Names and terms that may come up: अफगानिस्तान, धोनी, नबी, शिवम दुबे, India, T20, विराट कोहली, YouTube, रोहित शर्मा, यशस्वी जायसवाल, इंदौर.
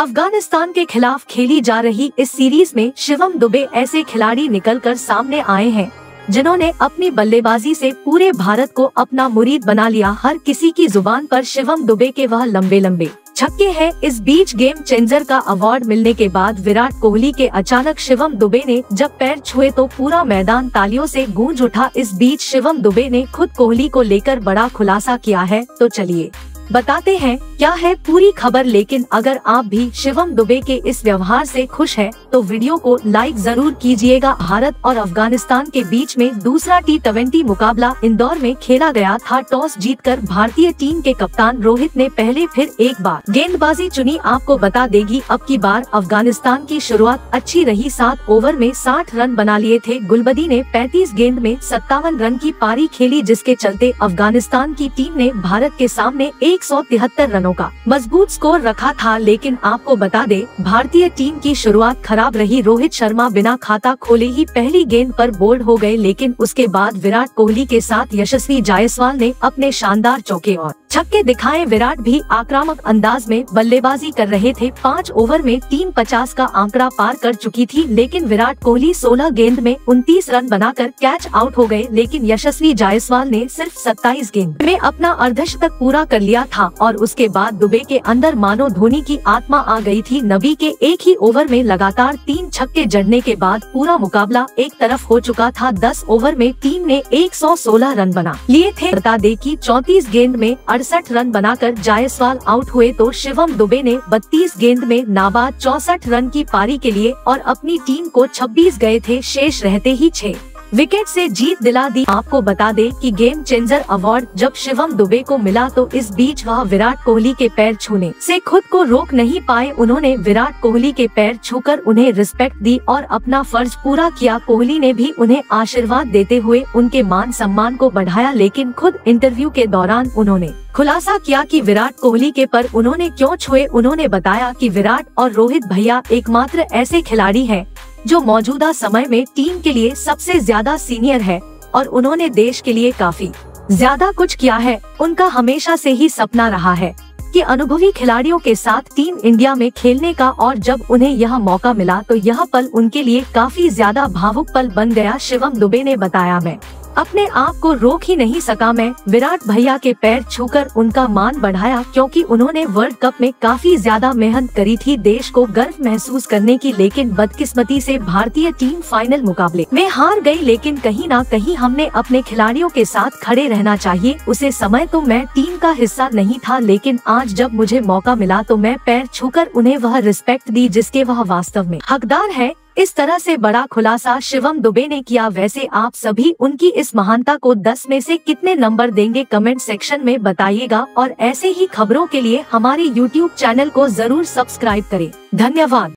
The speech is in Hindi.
अफगानिस्तान के खिलाफ खेली जा रही इस सीरीज में शिवम दुबे ऐसे खिलाड़ी निकलकर सामने आए हैं जिन्होंने अपनी बल्लेबाजी से पूरे भारत को अपना मुरीद बना लिया। हर किसी की जुबान पर शिवम दुबे के वह लंबे लंबे छक्के हैं। इस बीच गेम चेंजर का अवार्ड मिलने के बाद विराट कोहली के अचानक शिवम दुबे ने जब पैर छुए तो पूरा मैदान तालियों से गूंज उठा। इस बीच शिवम दुबे ने खुद कोहली को लेकर बड़ा खुलासा किया है, तो चलिए बताते हैं क्या है पूरी खबर। लेकिन अगर आप भी शिवम दुबे के इस व्यवहार से खुश हैं तो वीडियो को लाइक जरूर कीजिएगा। भारत और अफगानिस्तान के बीच में दूसरा T20 मुकाबला इंदौर में खेला गया था। टॉस जीतकर भारतीय टीम के कप्तान रोहित ने पहले फिर एक बार गेंदबाजी चुनी। आपको बता देगी अब की बार अफगानिस्तान की शुरुआत अच्छी रही। 7 ओवर में 60 रन बना लिए थे। गुलबदी ने 35 गेंद में 57 रन की पारी खेली, जिसके चलते अफगानिस्तान की टीम ने भारत के सामने 173 रनों का मजबूत स्कोर रखा था। लेकिन आपको बता दे भारतीय टीम की शुरुआत खराब रही। रोहित शर्मा बिना खाता खोले ही पहली गेंद पर बोल्ड हो गए, लेकिन उसके बाद विराट कोहली के साथ यशस्वी जायसवाल ने अपने शानदार चौके और छक्के दिखाए। विराट भी आक्रामक अंदाज में बल्लेबाजी कर रहे थे। 5 ओवर में टीम 50 का आंकड़ा पार कर चुकी थी, लेकिन विराट कोहली 16 गेंद में 29 रन बनाकर कैच आउट हो गए। लेकिन यशस्वी जायसवाल ने सिर्फ 27 गेंद में अपना अर्धशतक पूरा कर लिया था और उसके बाद दुबे के अंदर मानो धोनी की आत्मा आ गई थी। नबी के एक ही ओवर में लगातार 3 छक्के जड़ने के बाद पूरा मुकाबला एक तरफ हो चुका था। 10 ओवर में टीम ने 116 रन बना लिए थे। बता दें कि 34 गेंद में 68 रन बनाकर जायसवाल आउट हुए तो शिवम दुबे ने 32 गेंद में नाबाद 64 रन की पारी के लिए और अपनी टीम को 26 गए थे। शेष रहते ही 6 विकेट से जीत दिला दी। आपको बता दे कि गेम चेंजर अवार्ड जब शिवम दुबे को मिला तो इस बीच वह विराट कोहली के पैर छूने से खुद को रोक नहीं पाए। उन्होंने विराट कोहली के पैर छूकर उन्हें रिस्पेक्ट दी और अपना फर्ज पूरा किया। कोहली ने भी उन्हें आशीर्वाद देते हुए उनके मान सम्मान को बढ़ाया। लेकिन खुद इंटरव्यू के दौरान उन्होंने खुलासा किया कि विराट कोहली के पर उन्होंने क्यों छुए। उन्होंने बताया कि विराट और रोहित भैया एकमात्र ऐसे खिलाड़ी हैं जो मौजूदा समय में टीम के लिए सबसे ज्यादा सीनियर है और उन्होंने देश के लिए काफी ज्यादा कुछ किया है। उनका हमेशा से ही सपना रहा है कि अनुभवी खिलाड़ियों के साथ टीम इंडिया में खेलने का, और जब उन्हें यह मौका मिला तो यह पल उनके लिए काफी ज्यादा भावुक पल बन गया। शिवम दुबे ने बताया, मैं अपने आप को रोक ही नहीं सका। मैं विराट भैया के पैर छूकर उनका मान बढ़ाया क्योंकि उन्होंने वर्ल्ड कप में काफी ज्यादा मेहनत करी थी देश को गर्व महसूस करने की। लेकिन बदकिस्मती से भारतीय टीम फाइनल मुकाबले में हार गई। लेकिन कहीं ना कहीं हमने अपने खिलाड़ियों के साथ खड़े रहना चाहिए। उसे समय तो मैं टीम का हिस्सा नहीं था, लेकिन आज जब मुझे मौका मिला तो मैं पैर छूकर उन्हें वह रिस्पेक्ट दी जिसके वह वास्तव में हकदार है। इस तरह से बड़ा खुलासा शिवम दुबे ने किया। वैसे आप सभी उनकी इस महानता को 10 में से कितने नंबर देंगे कमेंट सेक्शन में बताइएगा और ऐसे ही खबरों के लिए हमारे YouTube चैनल को जरूर सब्सक्राइब करें। धन्यवाद।